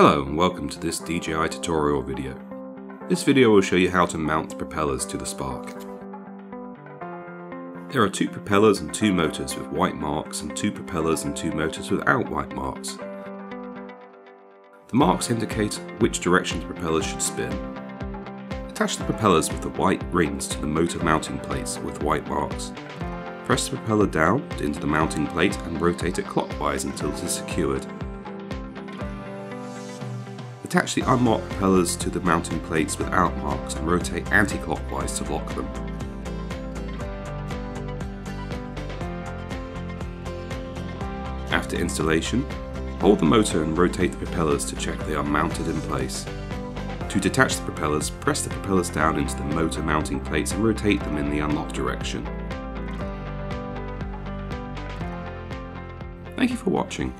Hello and welcome to this DJI tutorial video. This video will show you how to mount the propellers to the Spark. There are two propellers and two motors with white marks and two propellers and two motors without white marks. The marks indicate which direction the propellers should spin. Attach the propellers with the white rings to the motor mounting plates with white marks. Press the propeller down into the mounting plate and rotate it clockwise until it is secured. Attach the unmarked propellers to the mounting plates without marks and rotate anti-clockwise to lock them. After installation, hold the motor and rotate the propellers to check they are mounted in place. To detach the propellers, press the propellers down into the motor mounting plates and rotate them in the unlocked direction. Thank you for watching.